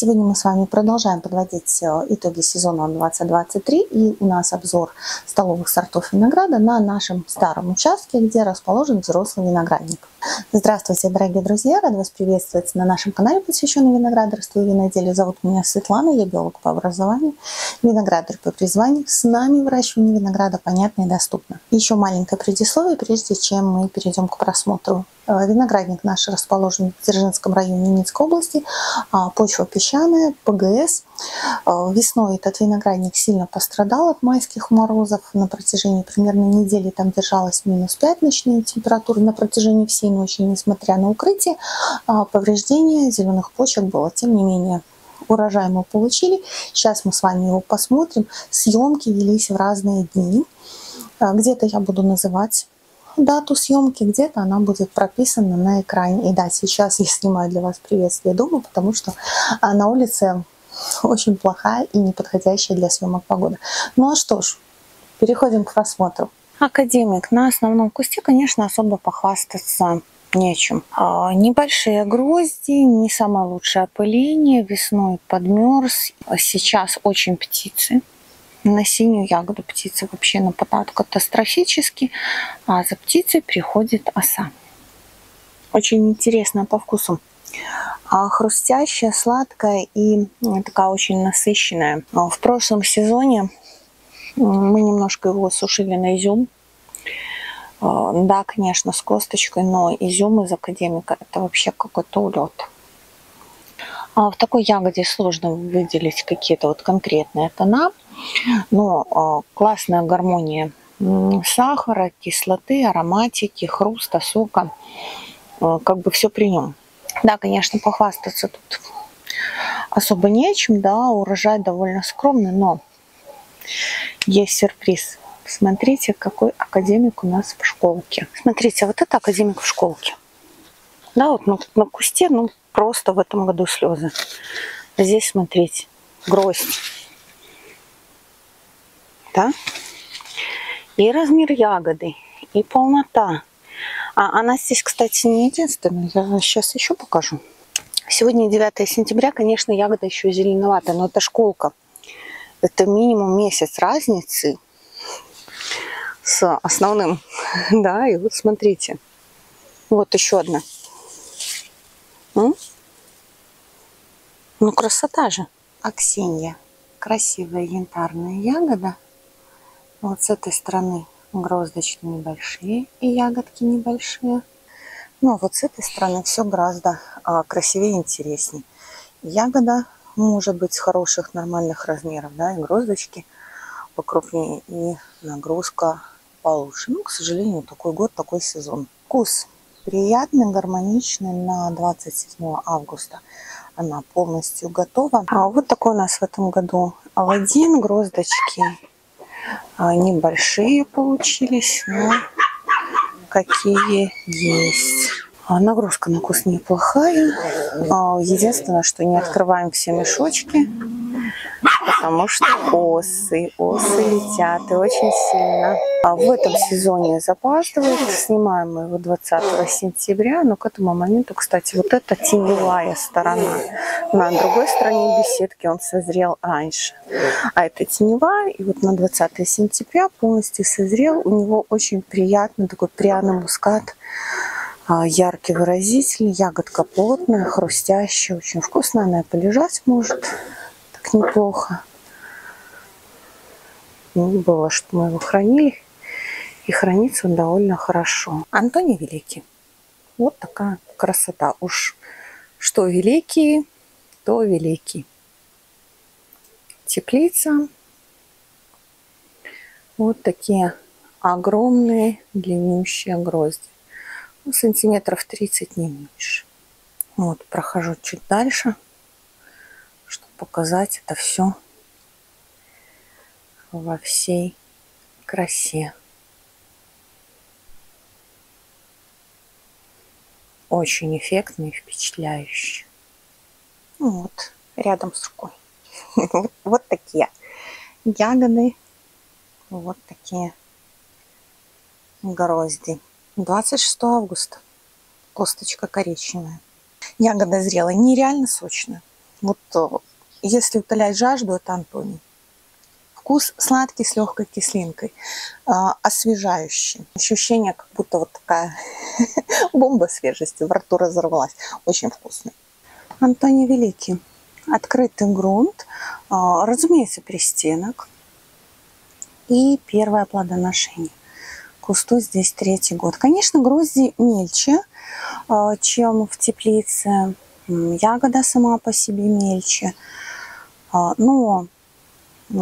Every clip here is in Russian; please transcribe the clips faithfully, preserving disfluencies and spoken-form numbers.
Сегодня мы с вами продолжаем подводить итоги сезона двадцать двадцать три, и у нас обзор столовых сортов винограда на нашем старом участке, где расположен взрослый виноградник. Здравствуйте, дорогие друзья! Рад вас приветствовать на нашем канале, посвященном виноградарству и виноделию. Зовут меня Светлана, я биолог по образованию, виноградарь по призванию. С нами выращивание винограда понятно и доступно. Еще маленькое предисловие, прежде чем мы перейдем к просмотру. Виноградник наш расположен в Дзержинском районе Минской области, почва песчаная, ПГС. Весной этот виноградник сильно пострадал от майских морозов. На протяжении примерно недели там держалась минус пять ночные температуры. На протяжении всей ночи, несмотря на укрытие, повреждение зеленых почек было. Тем не менее, урожай мы получили. Сейчас мы с вами его посмотрим. Съемки велись в разные дни. Где-то я буду называть дату съемки, где-то она будет прописана на экране. И да, сейчас я снимаю для вас приветствие дома, потому что на улице очень плохая и неподходящая для съемок погода. Ну а что ж, переходим к просмотру. Академик на основном кусте, конечно, особо похвастаться нечем. Небольшие грозди, не самое лучшее опыление, весной подмерз. Сейчас очень птицы. На синюю ягоду птицы вообще нападают катастрофически, а за птицей приходит оса. Очень интересно по вкусу. Хрустящая, сладкая и такая очень насыщенная. В прошлом сезоне мы немножко его сушили на изюм. Да, конечно, с косточкой, но изюм из академика — это вообще какой-то улет. В такой ягоде сложно выделить какие-то вот конкретные тона, но классная гармония сахара, кислоты, ароматики, хруста, сока, как бы все при нем. Да, конечно, похвастаться тут особо нечем, да, урожай довольно скромный, но есть сюрприз. Смотрите, какой академик у нас в школке. Смотрите, вот это академик в школке. Да, вот на, на кусте, ну, просто в этом году слезы. Здесь, смотрите, гроздь. Да? И размер ягоды, и полнота. А она здесь, кстати, не единственная. Я сейчас еще покажу. Сегодня девятое сентября, конечно, ягода еще зеленоватая, но это школка. Это минимум месяц разницы с основным. Да, и вот смотрите. Вот еще одна. Ну, красота же. А Ксения. Красивая янтарная ягода. Вот с этой стороны гроздочки небольшие и ягодки небольшие. Ну, а вот с этой стороны все гораздо а, красивее и интереснее. Ягода может быть хороших, нормальных размеров, да, и гроздочки покрупнее, и нагрузка получше. Ну, к сожалению, такой год, такой сезон. Вкус приятный, гармоничный. На двадцать седьмое августа она полностью готова. А вот такой у нас в этом году Аладдин. Гроздочки небольшие получились, но какие есть. Нагрузка на вкус неплохая. Единственное, что не открываем все мешочки, потому что осы, осы летят и очень сильно. А в этом сезоне запаздывают. Снимаем мы его двадцатого сентября, но к этому моменту, кстати, вот эта теневая сторона. На другой стороне беседки он созрел раньше. А это теневая, и вот на двадцатое сентября полностью созрел. У него очень приятный такой пряный мускат. Яркий, выразительный, ягодка плотная, хрустящая, очень вкусная. Она и полежать может так неплохо. Не было, что мы его хранили. И хранится он довольно хорошо. Антоний Великий. Вот такая красота. Уж что великие, то великий. Теплица. Вот такие огромные, длиннющие грозди. Сантиметров тридцать, не меньше. Вот, прохожу чуть дальше, чтобы показать это все во всей красе. Очень эффектно и впечатляюще. Вот, рядом с рукой. Вот такие ягоды, вот такие грозди. двадцать шестое августа. Косточка коричневая. Ягода зрелая, нереально сочная. Вот если утолять жажду, это Антоний. Вкус сладкий с легкой кислинкой, освежающий. Ощущение, как будто вот такая бомба свежести во рту разорвалась. Очень вкусный. Антоний Великий. Открытый грунт, разумеется, пристенок. И первое плодоношение. Кусту здесь третий год. Конечно, грозди мельче, чем в теплице. Ягода сама по себе мельче. Но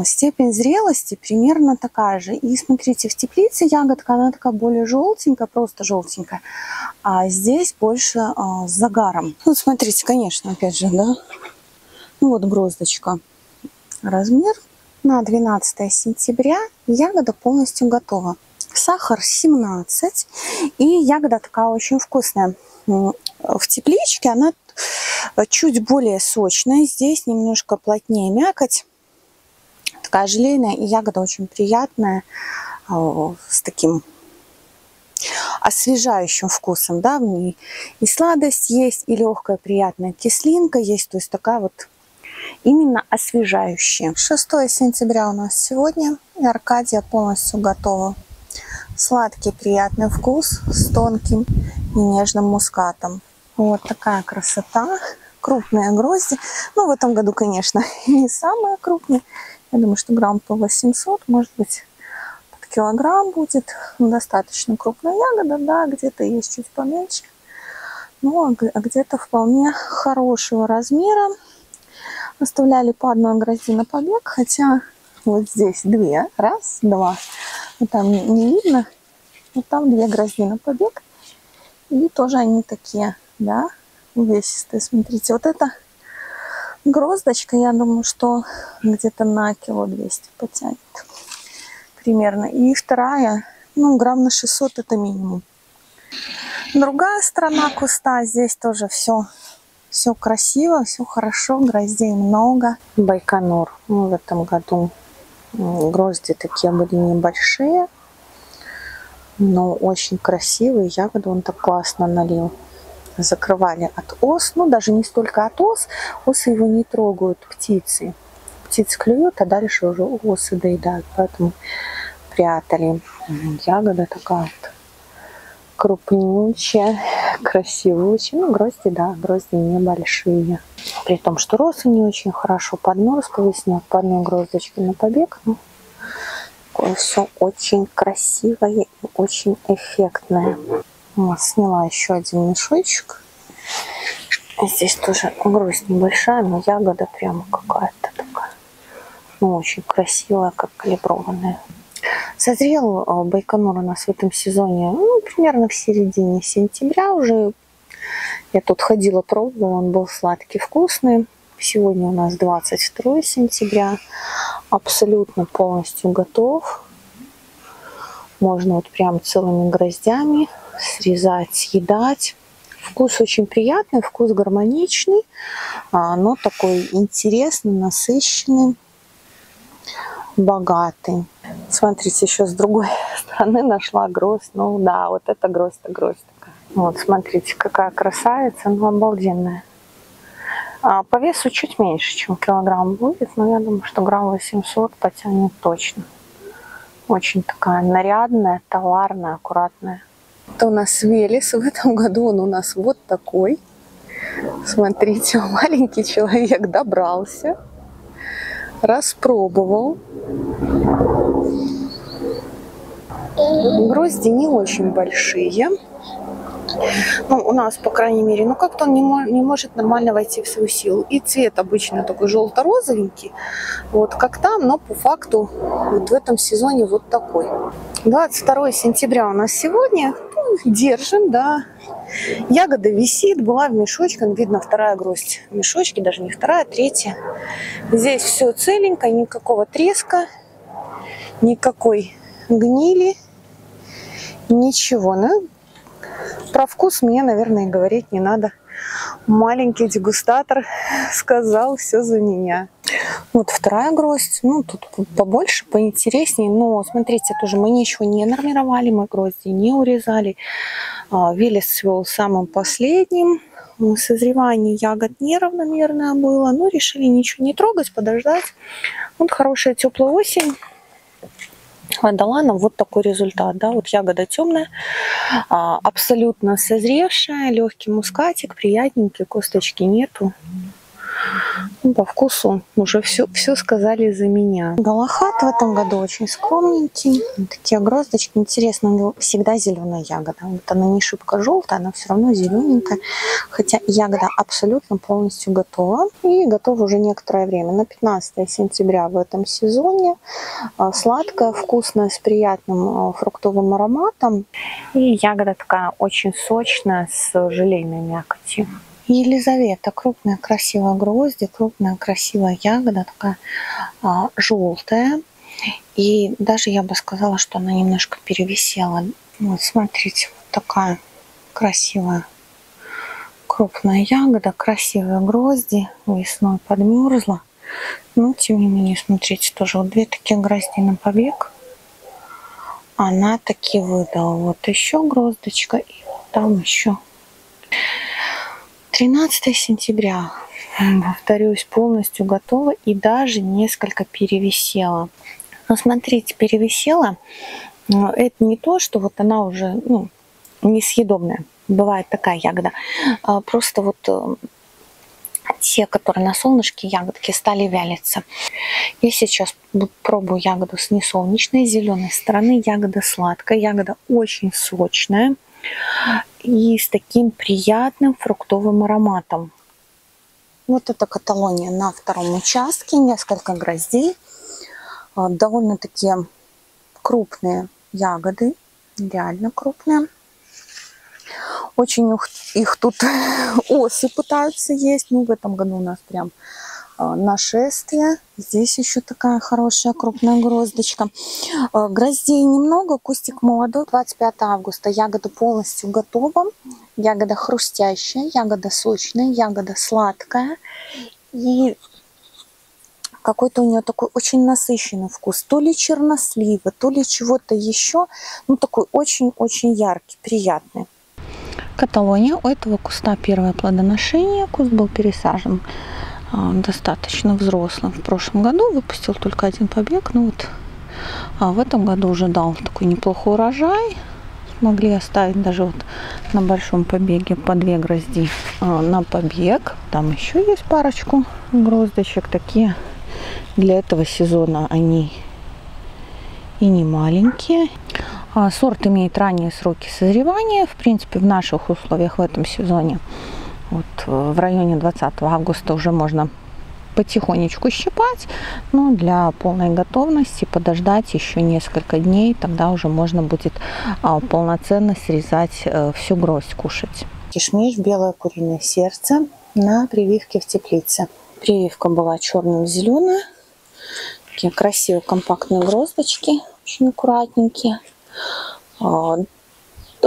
степень зрелости примерно такая же. И смотрите, в теплице ягодка, она такая более желтенькая, просто желтенькая. А здесь больше с загаром. Вот смотрите, конечно, опять же, да. Ну вот гроздочка. Размер на двенадцатое сентября. Ягода полностью готова. Сахар семнадцать. И ягода такая очень вкусная. В тепличке она чуть более сочная. Здесь немножко плотнее мякоть. Такая желейная. И ягода очень приятная. С таким освежающим вкусом. Да? В ней и сладость есть, и легкая приятная кислинка есть. То есть такая вот именно освежающая. шестое сентября у нас сегодня. И Аркадия полностью готова. Сладкий приятный вкус с тонким и нежным мускатом. Вот такая красота. Крупные грозди. Ну, в этом году, конечно, не самые крупные. Я думаю, что грамм по восемьсот, может быть, под килограмм будет. Достаточно крупная ягода, да, где-то есть чуть поменьше. Ну, а где-то вполне хорошего размера. Оставляли по одной грозди на побег, хотя вот здесь две. Раз, два. Вот там не видно. Вот там две грозди на побег. И тоже они такие, да, увесистые. Смотрите, вот эта гроздочка, я думаю, что где-то на кило двести потянет. Примерно. И вторая, ну, грамм на шестьсот это минимум. Другая сторона куста. Здесь тоже все, все красиво, все хорошо. Гроздей много. Байконур. Ну, в этом году грозди такие были небольшие, но очень красивые. Ягоду он так классно налил. Закрывали от ос, ну даже не столько от ос. Осы его не трогают, птицы. Птицы клюют, а дальше уже осы доедают. Поэтому прятали. Ягода такая вот крупнючая, красивучая. Ну грозди, да, грозди небольшие. При том, что росы не очень хорошо, подмерз по весне, по одной гроздочке на побег. Ну, все очень красивое и очень эффектное. Вот, сняла еще один мешочек. Здесь тоже гроздь небольшая, но ягода прямо какая-то такая. Ну, очень красивая, как калиброванная. Созрел Байконур у нас в этом сезоне, ну, примерно в середине сентября уже. Я тут ходила, пробовала, он был сладкий, вкусный. Сегодня у нас двадцать второе сентября. Абсолютно полностью готов. Можно вот прям целыми гроздями срезать, съедать. Вкус очень приятный, вкус гармоничный, но такой интересный, насыщенный, богатый. Смотрите, еще с другой стороны нашла гроздь. Ну да, вот это гроздь-то гроздь такая. Вот, смотрите, какая красавица, ну обалденная. А по весу чуть меньше, чем килограмм будет, но я думаю, что грамм восемьсот потянет точно. Очень такая нарядная, товарная, аккуратная. Это у нас Велес, в этом году он у нас вот такой. Смотрите, маленький человек добрался, распробовал. Грозди не очень большие. Ну, у нас, по крайней мере, ну как-то он не, не может нормально войти в свою силу. И цвет обычно такой желто-розовенький, вот как там, но по факту вот в этом сезоне вот такой. двадцать второе сентября у нас сегодня, ну, держим, да. Ягода висит, была в мешочке, видно вторая гроздь в мешочке, даже не вторая, третья. Здесь все целенько, никакого треска, никакой гнили, ничего, ну. Про вкус мне, наверное, говорить не надо. Маленький дегустатор сказал все за меня. Вот вторая гроздь. Ну, тут побольше, поинтереснее. Но, смотрите, тоже мы ничего не нормировали, мы грозди не урезали. Велес свел самым последним. созревание ягод неравномерное было, но решили ничего не трогать, подождать. Вот хорошая теплая осень дала нам вот такой результат, да, вот ягода темная, абсолютно созревшая, легкий мускатик, приятненький, косточки нету. Ну, по вкусу уже все, все сказали за меня. Голохат в этом году очень скромненький, вот такие гроздочки, интересно, у него всегда зеленая ягода, вот она не шибко желтая, она все равно зелененькая, хотя ягода абсолютно полностью готова и готова уже некоторое время, на пятнадцатое сентября в этом сезоне, сладкая, вкусная, с приятным фруктовым ароматом, и ягода такая очень сочная, с желейной мякотью. Елизавета, крупная красивая грозди, крупная красивая ягода, такая а, желтая. И даже я бы сказала, что она немножко перевисела. Вот смотрите, вот такая красивая крупная ягода, красивые грозди, весной подмерзла. Но тем не менее, смотрите, тоже вот две такие грозди на побег. Она таки выдала. Вот еще гроздочка и вот там еще. тринадцатое сентября, повторюсь, полностью готова и даже несколько перевисела. Но смотрите, перевисела, это не то, что вот она уже, ну, несъедобная, бывает такая ягода, просто вот те, которые на солнышке ягодки, стали вялиться. Я сейчас пробую ягоду с несолнечной, с зеленой стороны, ягода сладкая, ягода очень сочная. И с таким приятным фруктовым ароматом. Вот это Каталония на втором участке. Несколько гроздей. Довольно-таки крупные ягоды. Реально крупные. Очень их тут осы пытаются есть. Ну, в этом году у нас прям нашествие. Здесь еще такая хорошая крупная гроздочка. Гроздей немного, кустик молодой. двадцать пятое августа ягода полностью готова. Ягода хрустящая, ягода сочная, ягода сладкая. И какой-то у нее такой очень насыщенный вкус. То ли чернослива, то ли чего-то еще. Ну, такой очень-очень яркий, приятный. Каталония. У этого куста первое плодоношение. Куст был пересажен достаточно взрослым. В прошлом году выпустил только один побег. Ну вот, а в этом году уже дал такой неплохой урожай. Смогли оставить даже вот на большом побеге по две грозди на побег. Там еще есть парочку гроздочек. Такие для этого сезона они и не маленькие. Сорт имеет ранние сроки созревания. В принципе, в наших условиях в этом сезоне вот в районе двадцатого августа уже можно потихонечку щипать, но для полной готовности подождать еще несколько дней, тогда уже можно будет а, полноценно срезать а, всю гроздь, кушать. Кишмиш белое куриное сердце на прививке в теплице. Прививка была черно-зеленая, такие красивые компактные гроздочки, очень аккуратненькие.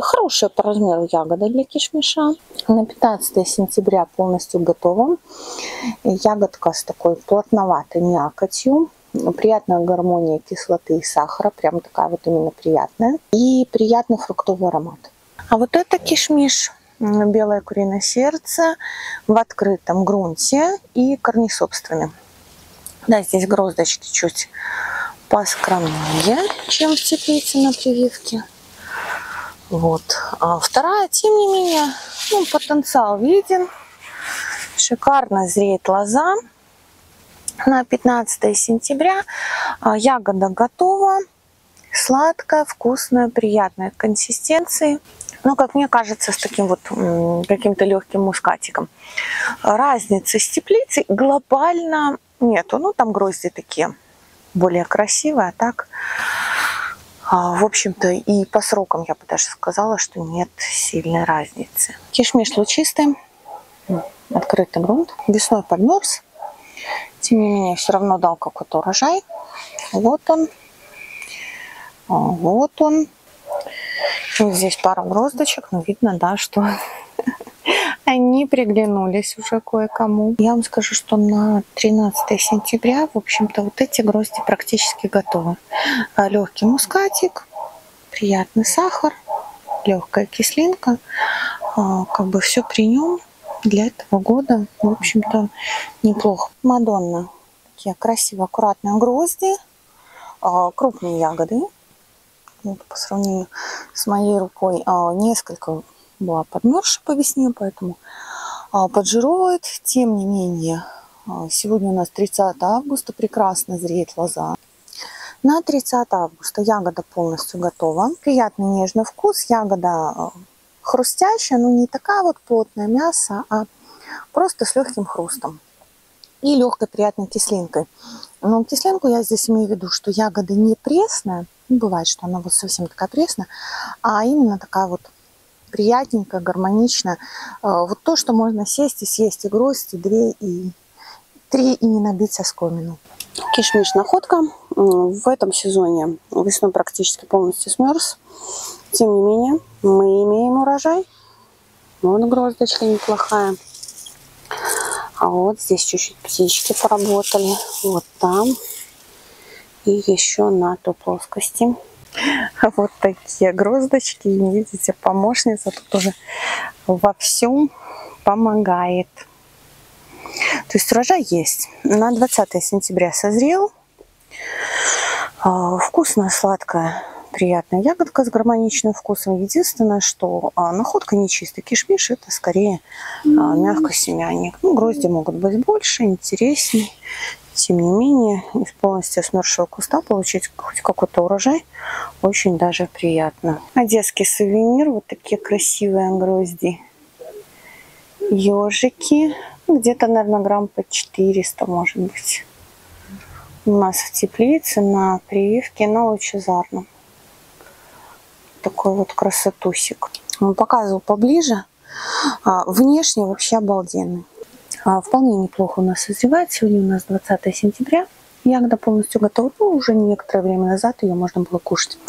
Хорошая по размеру ягода для кишмиша. На пятнадцатое сентября полностью готова. Ягодка с такой плотноватой мякотью. Приятная гармония кислоты и сахара. Прям такая вот именно приятная. И приятный фруктовый аромат. А вот это кишмиш белое куриное сердце в открытом грунте и корни собственные. Да, здесь гроздочки чуть поскромнее, чем в теплице на прививке. Вот. А вторая, тем не менее, ну, потенциал виден. Шикарно зреет лоза. На пятнадцатое сентября ягода готова. Сладкая, вкусная, приятная консистенции. Но, как мне кажется, с таким вот каким-то легким мускатиком. Разницы с теплицей глобально нету. Ну, там грозди такие более красивые, а так... В общем-то, и по срокам я бы даже сказала, что нет сильной разницы. Кишмиш лучистый, открытый грунт, весной подмерз, тем не менее все равно дал какой-то урожай. Вот он, вот он. Вот здесь пара гроздочек, но видно, да, что они приглянулись уже кое-кому. Я вам скажу, что на тринадцатое сентября, в общем-то, вот эти грозди практически готовы. Легкий мускатик, приятный сахар, легкая кислинка, как бы все при нем. для этого года, в общем-то, неплохо. Мадонна. Такие красивые, аккуратные грозди. Крупные ягоды. Вот по сравнению с моей рукой несколько была подмерзшая по весне, поэтому поджировывает. Тем не менее, сегодня у нас тридцатое августа. Прекрасно зреет лоза. На тридцатое августа ягода полностью готова. Приятный нежный вкус. Ягода хрустящая, но не такая вот плотная мясо, а просто с легким хрустом и легкой приятной кислинкой. Но кислинку я здесь имею в виду, что ягода не пресная, не бывает, что она вот совсем такая пресная, а именно такая вот приятненькая, гармоничная. Вот то, что можно сесть и съесть, и гроздь, и две, и три, и не набить оскомину. Кишмиш-находка в этом сезоне весной практически полностью смерз. Тем не менее, мы имеем урожай. Вот гроздочка неплохая. А вот здесь чуть-чуть птички поработали. Вот там. И еще на той плоскости. Вот такие гроздочки. Видите, помощница тут уже во всем помогает. То есть урожай есть. На двадцатое сентября созрел. Вкусная, сладкая, приятная ягодка с гармоничным вкусом. Единственное, что находка не чистая. Кишмиш — это скорее мягкосемянник. Ну, грозди могут быть больше, интереснее. Тем не менее, из полностью смерзшего куста получить хоть какой-то урожай очень даже приятно. Одесский сувенир. Вот такие красивые грозди. Ежики. Где-то, наверное, грамм по четыреста, может быть. У нас в теплице, на прививке, на лучезарном. Такой вот красотусик. Он показывал поближе. Внешне вообще обалденный. Вполне неплохо у нас созревает. Сегодня у нас двадцатое сентября. Ягода полностью готова. Ну, уже некоторое время назад ее можно было кушать.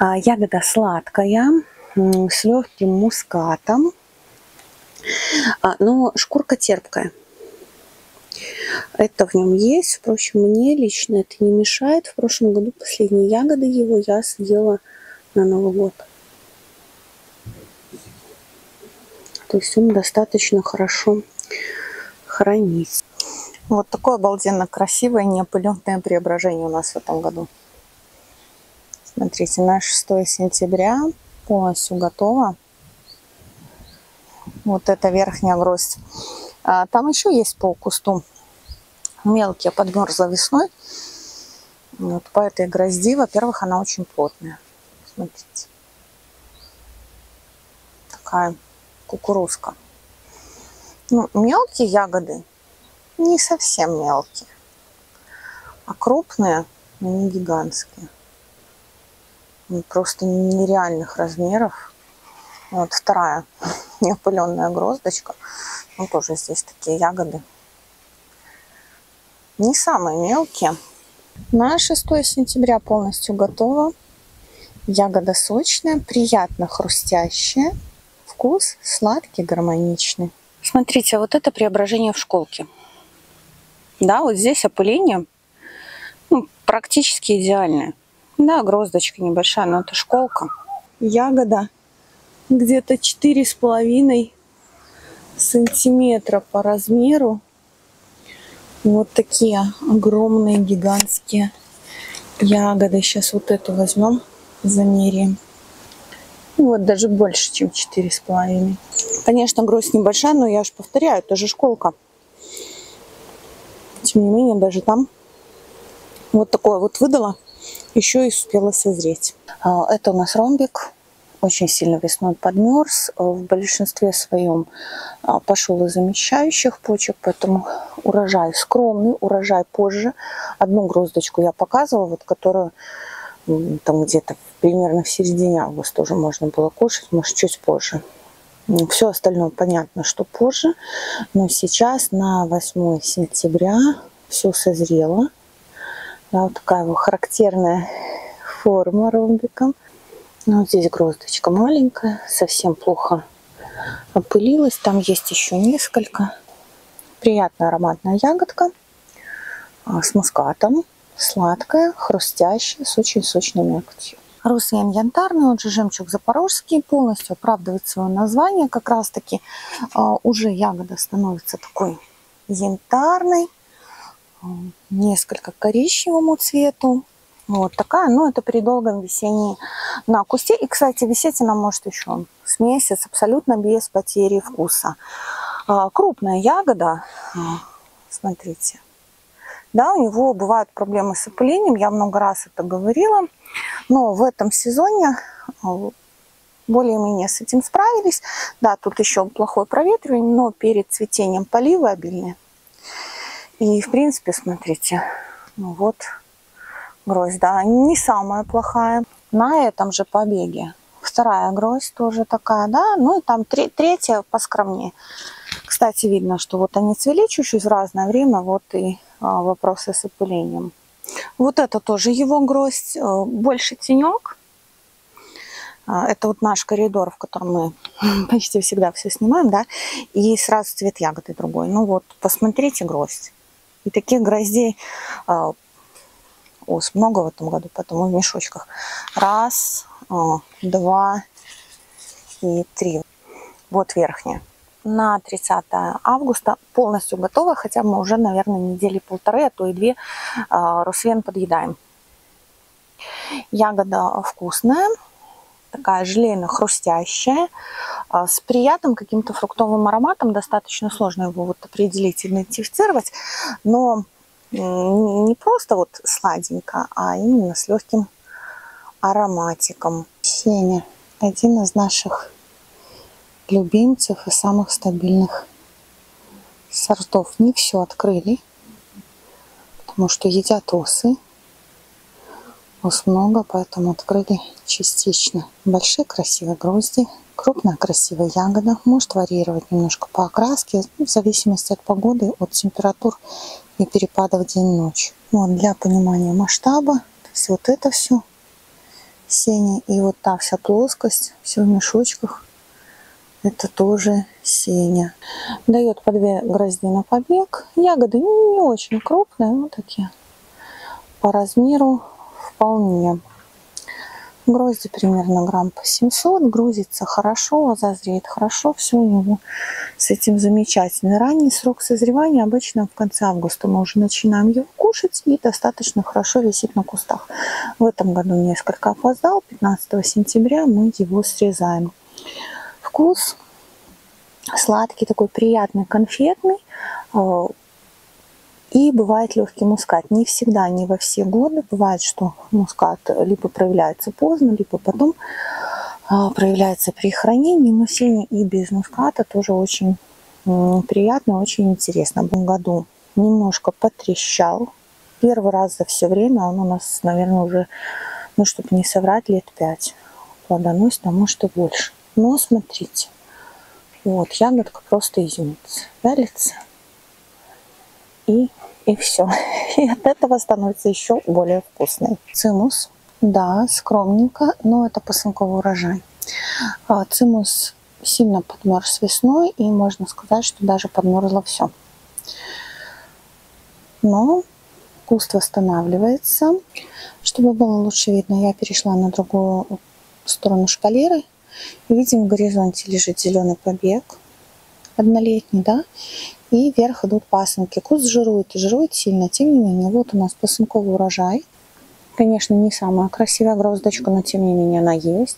Ягода сладкая, с легким мускатом. Но шкурка терпкая. Это в нем есть. Впрочем, мне лично это не мешает. В прошлом году последние ягоды его я съела на Новый год. То есть он достаточно хорошо хранится. Вот такое обалденно красивое неопыленное преображение у нас в этом году. Смотрите, на шестое сентября полностью готово. Вот это верхняя гроздь. А там еще есть по кусту. Мелкие, подмерзла весной. Вот по этой грозди, во-первых, она очень плотная. Смотрите. Такая кукурузка. Ну, мелкие ягоды не совсем мелкие. А крупные, но не гигантские. Они просто нереальных размеров. Вот вторая неопыленная гроздочка. Ну, тоже здесь такие ягоды. Не самые мелкие. На шестое сентября полностью готова. Ягода сочная, приятно хрустящая. Вкус сладкий, гармоничный. Смотрите, вот это преображение в школке. Да, вот здесь опыление, ну, практически идеальное. Да, гроздочка небольшая, но это школка. Ягода где-то четыре с половиной сантиметра по размеру. Вот такие огромные, гигантские ягоды. Сейчас вот эту возьмем, замеряем. Вот даже больше, чем четыре с половиной. Конечно, гроздь небольшая, но я же повторяю, это же школка. Тем не менее, даже там вот такое вот выдала, еще и успела созреть. Это у нас ромбик. Очень сильно весной подмерз. В большинстве своем пошел из замещающих почек, поэтому урожай скромный, урожай позже. Одну гроздочку я показывала, вот которую там где-то примерно в середине августа уже можно было кушать, может, чуть позже. Все остальное понятно, что позже. Но сейчас на восьмое сентября все созрело. Да, вот такая вот характерная форма ромбиком. Вот здесь гроздочка маленькая, совсем плохо опылилась. Там есть еще несколько. Приятная ароматная ягодка с мускатом. Сладкая, хрустящая, с очень сочной мякотью. Русский янтарный, он же жемчуг запорожский, полностью оправдывает свое название. Как раз таки уже ягода становится такой янтарной, несколько коричневому цвету. Вот такая, но это при долгом весении на кусте. И, кстати, висеть она может еще с месяц, абсолютно без потери вкуса. Крупная ягода, смотрите, да, у него бывают проблемы с опылением, я много раз это говорила, но в этом сезоне более-менее с этим справились. Да, тут еще плохое проветривание, но перед цветением поливы обильные. И, в принципе, смотрите, ну вот гроздь, да, не самая плохая. На этом же побеге вторая гроздь тоже такая, да, ну и там третья поскромнее. Кстати, видно, что вот они цвели чуть-чуть в разное время, вот и а, вопросы с опылением. Вот это тоже его гроздь, больше тенек. Это вот наш коридор, в котором мы почти всегда все снимаем, да, и сразу цвет ягоды другой. Ну вот, посмотрите гроздь. И таких гроздей а, ос, много в этом году, потому в мешочках. Раз, а, два и три. Вот верхняя. На тридцатое августа полностью готова, хотя мы уже, наверное, недели полторы, а то и две русвен подъедаем. Ягода вкусная, такая желейно-хрустящая, с приятным каким-то фруктовым ароматом. Достаточно сложно его вот определить, идентифицировать, но не просто вот сладенько, а именно с легким ароматиком. Сеня, один из наших любимцев и самых стабильных сортов. Не все открыли, потому что едят осы. Ос много, поэтому открыли частично. Большие красивые грозди, крупная красивая ягода. Может варьировать немножко по окраске, в зависимости от погоды, от температур и перепадов день-ночь. Вот для понимания масштаба, то есть вот это все Сеня, и вот та вся плоскость, все в мешочках. Это тоже Сеня. Дает по две грозди на побег. Ягоды не очень крупные, но такие по размеру вполне. Грозди примерно грамм по семьсот. Грузится хорошо, зазреет хорошо. Все у него с этим замечательно. Ранний срок созревания обычно в конце августа мы уже начинаем его кушать. И достаточно хорошо висит на кустах. В этом году несколько опоздал. пятнадцатого сентября мы его срезаем. Вкус сладкий, такой приятный, конфетный, и бывает легкий мускат. Не всегда, не во все годы. Бывает, что мускат либо проявляется поздно, либо потом проявляется при хранении. Но Сеня и без муската тоже очень приятно, очень интересно. В этом году немножко потрещал. Первый раз за все время он у нас, наверное, уже, ну, чтобы не соврать, лет пять плодоносит, а может и больше. Но смотрите, вот ягодка просто изюмится, вялится, и, и все. И от этого становится еще более вкусной. Цимус, да, скромненько, но это посынковый урожай. Цимус сильно подмерз весной, и можно сказать, что даже подмерзло все. Но куст восстанавливается. Чтобы было лучше видно, я перешла на другую сторону шпалеры. Видим, в горизонте лежит зеленый побег, однолетний, да, и вверх идут пасынки. Куст жирует и жирует сильно, тем не менее, вот у нас пасынковый урожай. Конечно, не самая красивая гроздочка, но тем не менее она есть.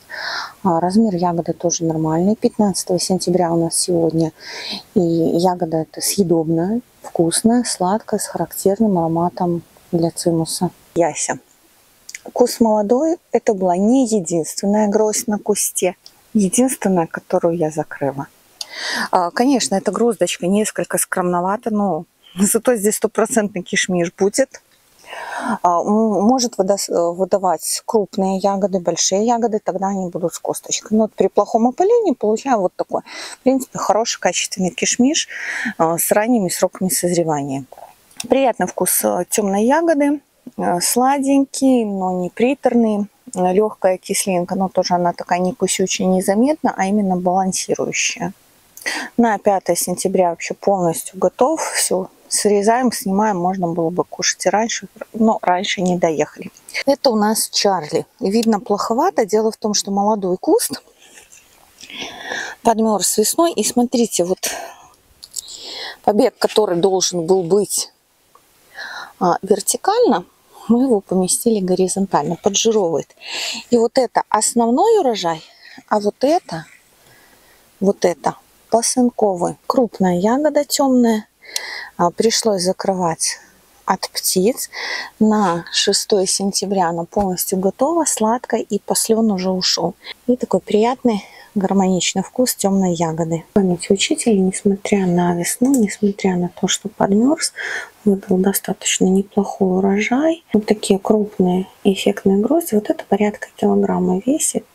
Размер ягоды тоже нормальный. пятнадцатого сентября у нас сегодня, и ягода это съедобная, вкусная, сладкая, с характерным ароматом для цимуса. Яся. Куст молодой, это была не единственная гроздь на кусте, единственная, которую я закрыла. Конечно, эта гроздочка несколько скромновата, но зато здесь стопроцентный кишмиш будет. Может выдавать крупные ягоды, большие ягоды, тогда они будут с косточкой. Но при плохом опылении получаем вот такой, в принципе, хороший качественный кишмиш с ранними сроками созревания. Приятный вкус темной ягоды. Сладенький, но не приторный, легкая кислинка, но тоже она такая не кусючая, незаметна, а именно балансирующая. На пятое сентября вообще полностью готов, все срезаем, снимаем. Можно было бы кушать и раньше, но раньше не доехали. Это у нас Чарли. Видно плоховато. Дело в том, что молодой куст подмерз весной. И смотрите, вот побег, который должен был быть вертикально, мы его поместили горизонтально, поджировывает. И вот это основной урожай, а вот это, вот это пасынковый. Крупная ягода, темная. Пришлось закрывать от птиц. На шестое сентября она полностью готова, сладкая, и послен уже ушел. И такой приятный, гармоничный вкус темной ягоды. В памяти учителя, несмотря на весну, несмотря на то, что подмерз, выдал достаточно неплохой урожай. Вот такие крупные эффектные грозди. Вот это порядка килограмма весит.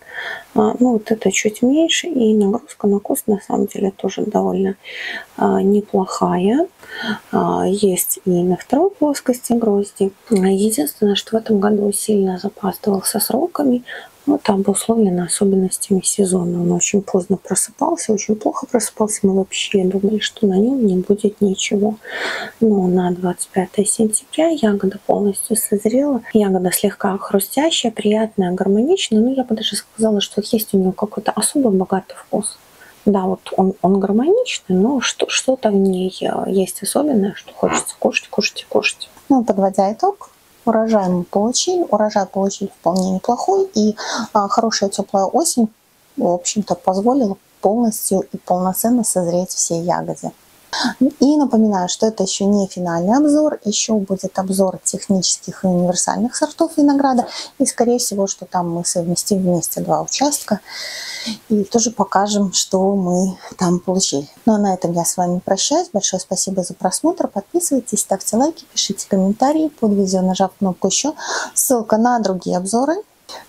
Ну, вот это чуть меньше, и нагрузка на куст на самом деле тоже довольно а, неплохая. А, есть и на второй плоскости грозди. Единственное, что в этом году сильно запаздывал со сроками, но это обусловлено особенностями сезона. Он очень поздно просыпался, очень плохо просыпался. Мы вообще думали, что на нем не будет ничего. Но на двадцать пятое сентября ягода полностью созрела. Ягода слегка хрустящая, приятная, гармоничная. Но я бы даже сказала, что есть у нее какой-то особо богатый вкус. Да, вот он, он гармоничный, но что-то в ней есть особенное, что хочется кушать, кушать и кушать. Ну, подводя итог. Урожай мы получили, урожай получили вполне неплохой, и а, хорошая теплая осень, в общем-то, позволила полностью и полноценно созреть всей ягоде. И напоминаю, что это еще не финальный обзор, еще будет обзор технических и универсальных сортов винограда, и скорее всего, что там мы совместим вместе два участка, и тоже покажем, что мы там получили. Ну а на этом я с вами прощаюсь. Большое спасибо за просмотр. Подписывайтесь, ставьте лайки, пишите комментарии под видео, нажав кнопку «Еще». Ссылка на другие обзоры,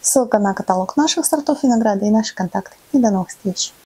ссылка на каталог наших сортов винограда и наши контакты. И до новых встреч!